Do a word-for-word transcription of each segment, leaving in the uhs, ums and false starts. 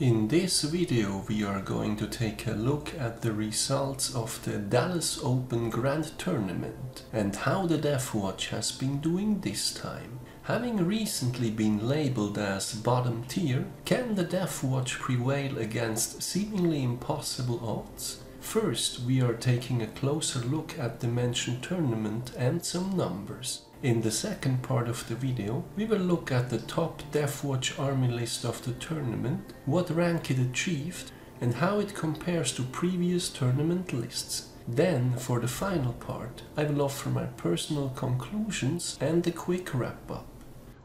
In this video we are going to take a look at the results of the Dallas Open Grand Tournament and how the Deathwatch has been doing this time. Having recently been labelled as bottom tier, can the Deathwatch prevail against seemingly impossible odds? First, we are taking a closer look at the mentioned tournament and some numbers. In the second part of the video, we will look at the top Deathwatch army list of the tournament, what rank it achieved, and how it compares to previous tournament lists. Then, for the final part, I will offer my personal conclusions and a quick wrap-up.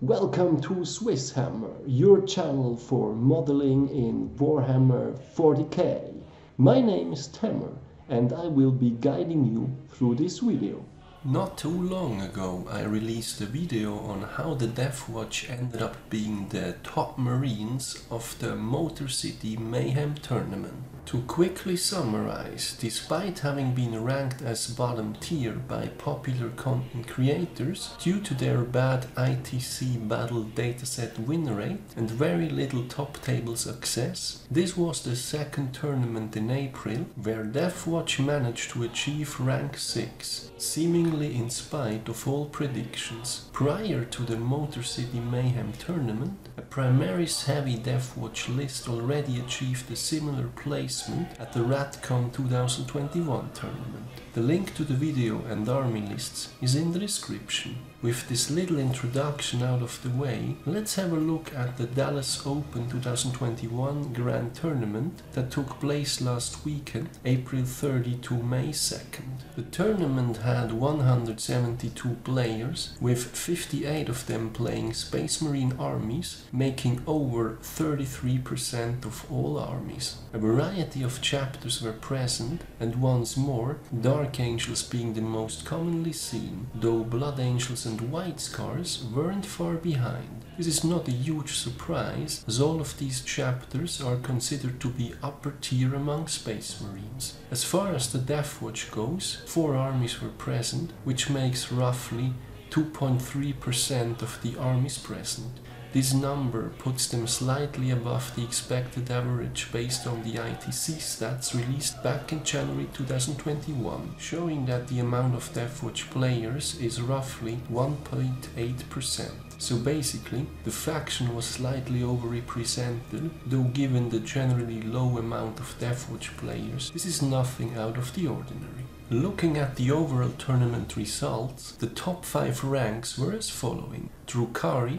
Welcome to SwissHammer, your channel for modeling in Warhammer forty K. My name is Tamer, and I will be guiding you through this video. Not too long ago I released a video on how the Deathwatch ended up being the top Marines of the Motor City Mayhem tournament. To quickly summarize, despite having been ranked as bottom tier by popular content creators due to their bad I T C battle dataset win rate and very little top table success, this was the second tournament in April where Deathwatch managed to achieve rank six, seemingly in spite of all predictions. Prior to the Motor City Mayhem tournament, a Primaris heavy Deathwatch list already achieved a similar placement at the RatCon two thousand twenty-one tournament. The link to the video and army lists is in the description. With this little introduction out of the way, let's have a look at the Dallas Open twenty twenty-one Grand Tournament that took place last weekend, April thirtieth to May second. The tournament had one hundred seventy-two players, with fifty-eight of them playing Space Marine armies, making over thirty-three percent of all armies. A variety of chapters were present, and once more, Dark Angels being the most commonly seen, though Blood Angels and White Scars weren't far behind. This is not a huge surprise, as all of these chapters are considered to be upper tier among Space Marines. As far as the Deathwatch goes, four armies were present, which makes roughly two point three percent of the armies present. This number puts them slightly above the expected average based on the I T C stats released back in January two thousand twenty-one, showing that the amount of Deathwatch players is roughly one point eight percent. So basically, the faction was slightly overrepresented, though given the generally low amount of Deathwatch players, this is nothing out of the ordinary. Looking at the overall tournament results, the top five ranks were as following: Drukhari,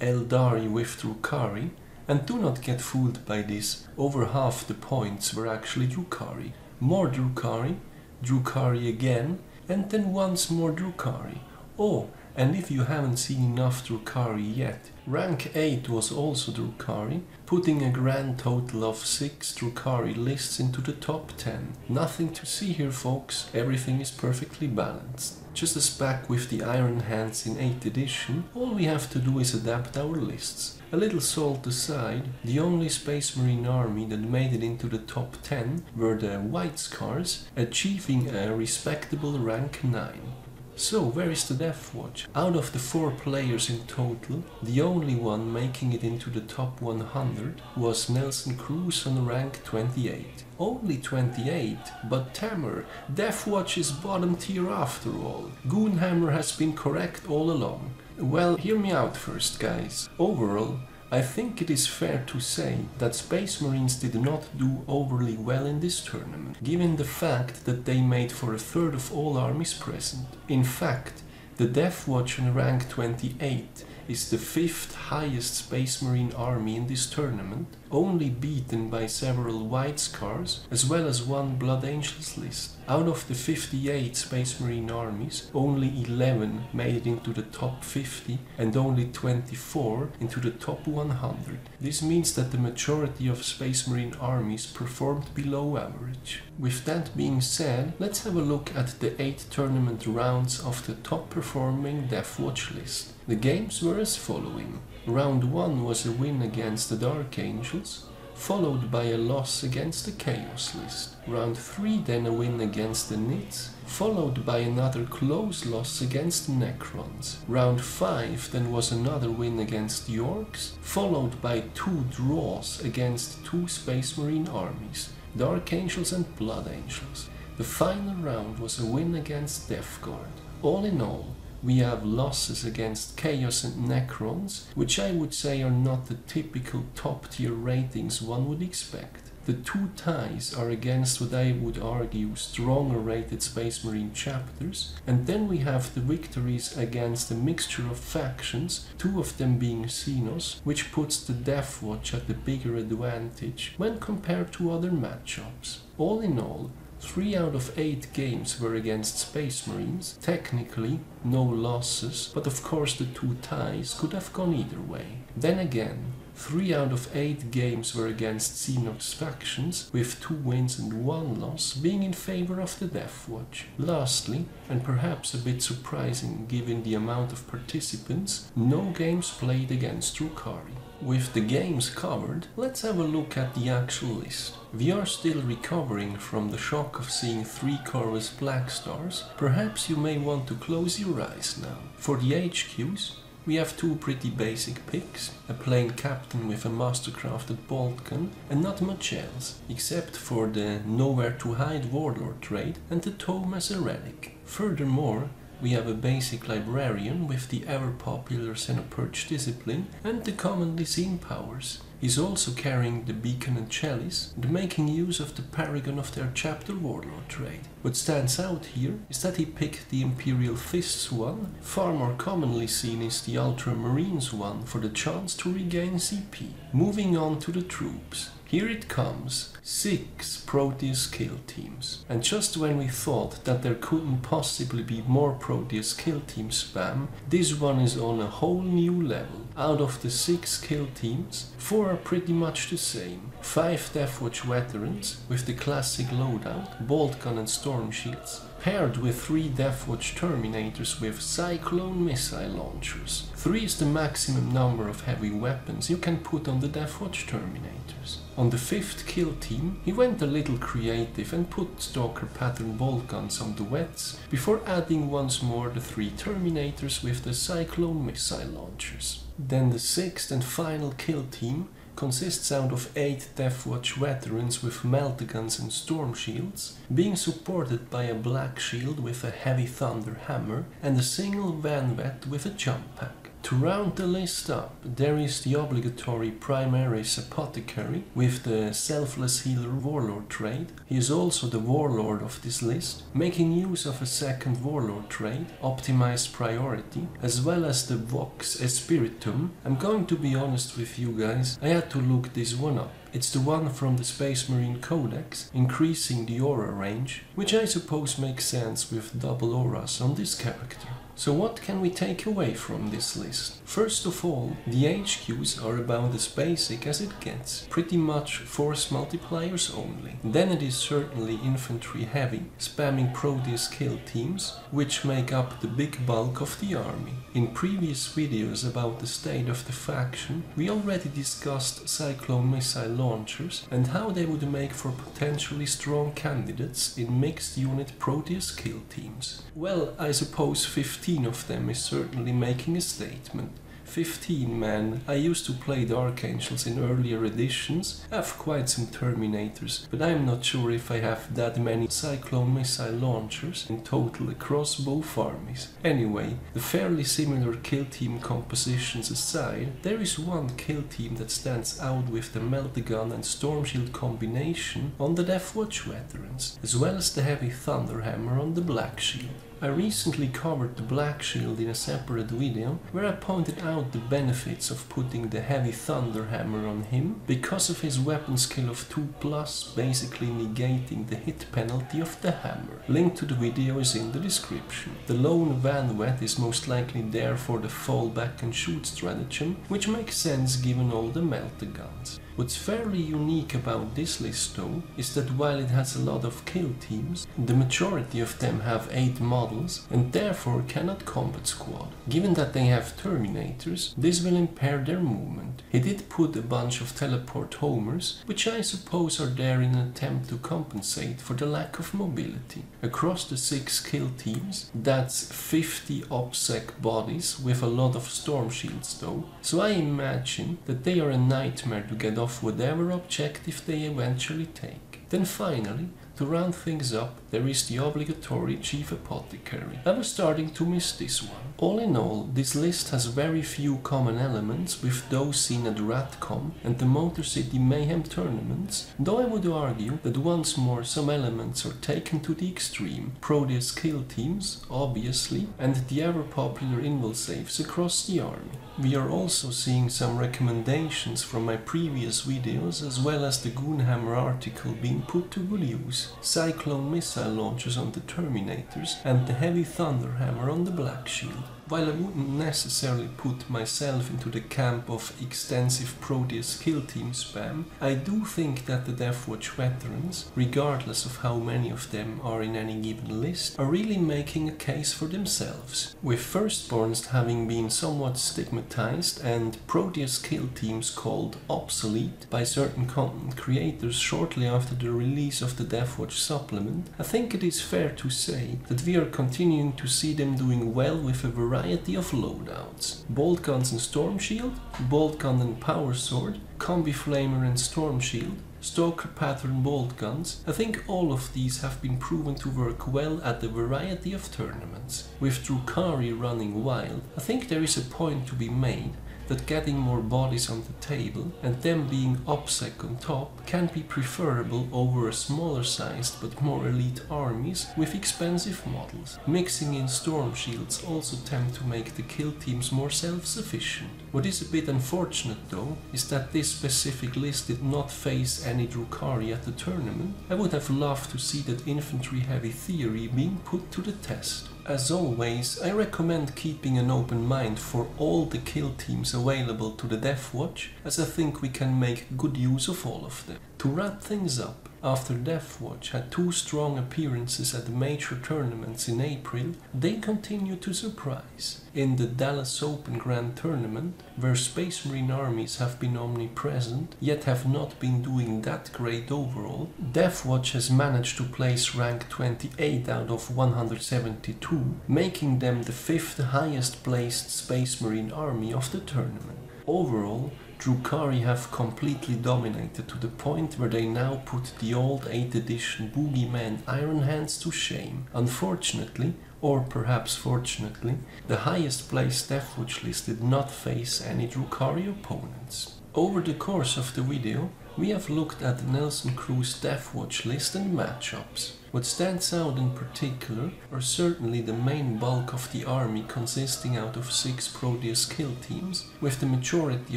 Eldari with Drukhari, and do not get fooled by this, over half the points were actually Drukhari, more Drukhari, Drukhari again, and then once more Drukhari. Oh, and if you haven't seen enough Drukhari yet, rank eight was also Drukhari, putting a grand total of six Drukhari lists into the top ten. Nothing to see here, folks, everything is perfectly balanced. Just as back with the Iron Hands in eighth edition, all we have to do is adapt our lists. A little salt aside, the only Space Marine army that made it into the top ten were the White Scars, achieving a respectable rank nine. So, where is the Deathwatch? Out of the four players in total, the only one making it into the top one hundred was Nelson Cruz on rank twenty-eight. Only twenty-eight, but Tamer, Deathwatch is bottom tier after all. Goonhammer has been correct all along. Well, hear me out first, guys. Overall, I think it is fair to say that Space Marines did not do overly well in this tournament, given the fact that they made for a third of all armies present. In fact, the Deathwatch on rank twenty-eight is the fifth highest Space Marine army in this tournament, only beaten by several White Scars as well as one Blood Angels list. Out of the fifty-eight Space Marine armies, only eleven made it into the top fifty and only twenty-four into the top one hundred. This means that the majority of Space Marine armies performed below average. With that being said, let's have a look at the eight tournament rounds of the top performing Deathwatch list. The games were as following. Round one was a win against the Dark Angels, followed by a loss against the Chaos list. Round three then a win against the Nids, followed by another close loss against Necrons. Round five then was another win against the Orcs, followed by two draws against two Space Marine armies, Dark Angels and Blood Angels. The final round was a win against Death Guard. All in all, we have losses against Chaos and Necrons, which I would say are not the typical top-tier ratings one would expect. The two ties are against what I would argue stronger rated Space Marine chapters, and then we have the victories against a mixture of factions, two of them being Xenos, which puts the Deathwatch at the bigger advantage when compared to other matchups. All in all, Three out of eight games were against Space Marines, technically no losses, but of course the two ties could have gone either way. Then again, three out of eight games were against Xenos factions, with two wins and one loss being in favor of the Deathwatch. Lastly, and perhaps a bit surprising given the amount of participants, no games played against Drukhari. With the games covered, let's have a look at the actual list. We are still recovering from the shock of seeing three Corvus Blackstars. Perhaps you may want to close your eyes now. For the H Qs, we have two pretty basic picks, a plain captain with a mastercrafted bolt gun, and not much else, except for the nowhere to hide warlord trait and the tome as a relic. Furthermore, we have a basic librarian with the ever-popular Sena Perch discipline and the commonly seen powers. He's also carrying the beacon and chalice and making use of the paragon of their chapter warlord trait. What stands out here is that he picked the Imperial Fists one, far more commonly seen is the Ultramarines one for the chance to regain C P. Moving on to the troops. Here it comes, six Proteus kill teams. And just when we thought that there couldn't possibly be more Proteus kill team spam, this one is on a whole new level. Out of the six kill teams, four are pretty much the same. Five Deathwatch veterans with the classic loadout, bolt gun and storm shields, paired with three Deathwatch Terminators with Cyclone missile launchers. Three is the maximum number of heavy weapons you can put on the Deathwatch Terminators. On the fifth kill team, he went a little creative and put Stalker pattern bolt guns on the wets, before adding once more the three Terminators with the Cyclone missile launchers. Then the sixth and final kill team consists out of eight Deathwatch veterans with meltaguns and storm shields, being supported by a Black Shield with a heavy thunder hammer and a single Vanvet with a jump pack. To round the list up, there is the obligatory Primaris Apothecary with the Selfless Healer warlord trait. He is also the warlord of this list, making use of a second warlord trait, Optimized Priority, as well as the Vox Espiritum. I'm going to be honest with you guys, I had to look this one up. It's the one from the Space Marine Codex, increasing the aura range, which I suppose makes sense with double auras on this character. So what can we take away from this list? First of all, the H Qs are about as basic as it gets, pretty much force multipliers only. Then it is certainly infantry heavy, spamming Proteus kill teams, which make up the big bulk of the army. In previous videos about the state of the faction, we already discussed Cyclone missile launchers and how they would make for potentially strong candidates in mixed unit Proteus kill teams. Well, I suppose fifteen of them is certainly making a statement. fifteen, man. I used to play Dark Angels in earlier editions, I have quite some Terminators, but I'm not sure if I have that many Cyclone missile launchers in total across both armies. Anyway, the fairly similar kill team compositions aside, there is one kill team that stands out with the Meltagun and Storm Shield combination on the Deathwatch veterans, as well as the heavy Thunderhammer on the Black Shield. I recently covered the Black Shield in a separate video, where I pointed out the benefits of putting the heavy Thunderhammer on him, because of his weapon skill of two plus, basically negating the hit penalty of the hammer. Link to the video is in the description. The lone Vanvet is most likely there for the fall back and shoot stratagem, which makes sense given all the meltaguns. What's fairly unique about this list though is that while it has a lot of kill teams, the majority of them have eight models and therefore cannot combat squad. Given that they have Terminators, this will impair their movement. He did put a bunch of teleport homers, which I suppose are there in an attempt to compensate for the lack of mobility. Across the six kill teams, that's fifty OPSEC bodies with a lot of storm shields though, so I imagine that they are a nightmare to get off whatever objective they eventually take. Then finally, to round things up, there is the obligatory Chief Apothecary. I was starting to miss this one. All in all, this list has very few common elements with those seen at RatCon and the Motor City Mayhem tournaments, though I would argue that once more some elements are taken to the extreme. Proteus kill teams, obviously, and the ever-popular invul saves across the army. We are also seeing some recommendations from my previous videos, as well as the Goonhammer article being put to good use. Cyclone missile launchers on the Terminators and the heavy Thunderhammer on the Black Shield. While I wouldn't necessarily put myself into the camp of extensive Proteus kill team spam, I do think that the Deathwatch veterans, regardless of how many of them are in any given list, are really making a case for themselves, with Firstborns having been somewhat stigmatized and Proteus kill teams called obsolete by certain content creators shortly after the release of the Deathwatch supplement. I think it is fair to say that we are continuing to see them doing well with a variety Variety of loadouts. Bolt Guns and Storm Shield, Bolt Gun and Power Sword, Combi Flamer and Storm Shield, Stalker Pattern Bolt Guns. I think all of these have been proven to work well at a variety of tournaments. With Drukhari running wild, I think there is a point to be made that getting more bodies on the table and them being OPSEC on top can be preferable over a smaller sized but more elite armies with expensive models. Mixing in storm shields also tend to make the kill teams more self-sufficient. What is a bit unfortunate though is that this specific list did not face any Drukhari at the tournament. I would have loved to see that infantry heavy theory being put to the test. As always, I recommend keeping an open mind for all the kill teams available to the Deathwatch, as I think we can make good use of all of them. To wrap things up, after Deathwatch had two strong appearances at the major tournaments in April, they continue to surprise. In the Dallas Grand Tournament, where Space Marine armies have been omnipresent, yet have not been doing that great overall, Deathwatch has managed to place rank twenty-eight out of one hundred seventy-two, making them the fifth highest placed Space Marine army of the tournament. Overall, Drukhari have completely dominated to the point where they now put the old eighth edition boogeyman Iron Hands to shame. Unfortunately, or perhaps fortunately, the highest placed Deathwatch list did not face any Drukhari opponents. Over the course of the video, we have looked at the Nelson Cruz Deathwatch list and matchups. What stands out in particular are certainly the main bulk of the army, consisting out of six Proteus kill teams, with the majority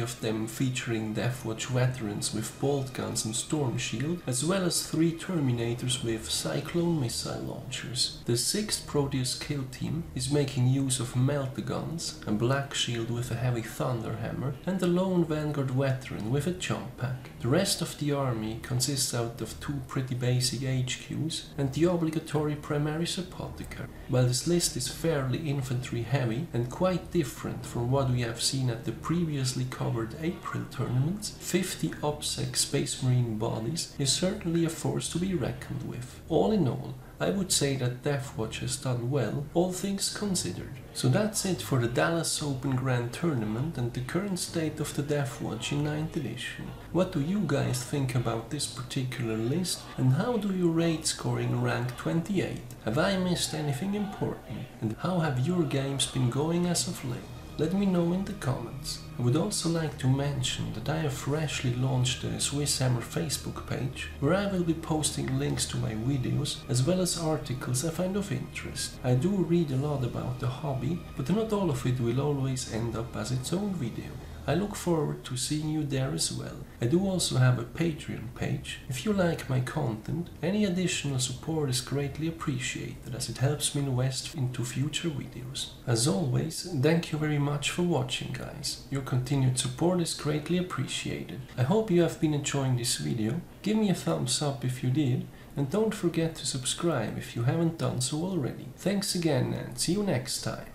of them featuring Deathwatch veterans with bolt guns and storm shield, as well as three Terminators with cyclone missile launchers. The sixth Proteus kill team is making use of melt guns, a black shield with a heavy thunderhammer, and a lone vanguard veteran with a jump pack. The rest of the army consists out of two pretty basic H Qs and the obligatory Primaris Apothecary. While this list is fairly infantry heavy and quite different from what we have seen at the previously covered April tournaments, fifty OPSEC Space Marine bodies is certainly a force to be reckoned with. All in all, I would say that Deathwatch has done well, all things considered. So that's it for the Dallas Open Grand Tournament and the current state of the Deathwatch in ninth edition. What do you guys think about this particular list, and how do you rate scoring rank twenty-eight? Have I missed anything important? And how have your games been going as of late? Let me know in the comments. I would also like to mention that I have freshly launched the SwissHammer Facebook page, where I will be posting links to my videos as well as articles I find of interest. I do read a lot about the hobby, but not all of it will always end up as its own video. I look forward to seeing you there as well. I do also have a Patreon page. If you like my content, any additional support is greatly appreciated as it helps me invest into future videos. As always, thank you very much for watching, guys. Your continued support is greatly appreciated. I hope you have been enjoying this video. Give me a thumbs up if you did, and don't forget to subscribe if you haven't done so already. Thanks again and see you next time.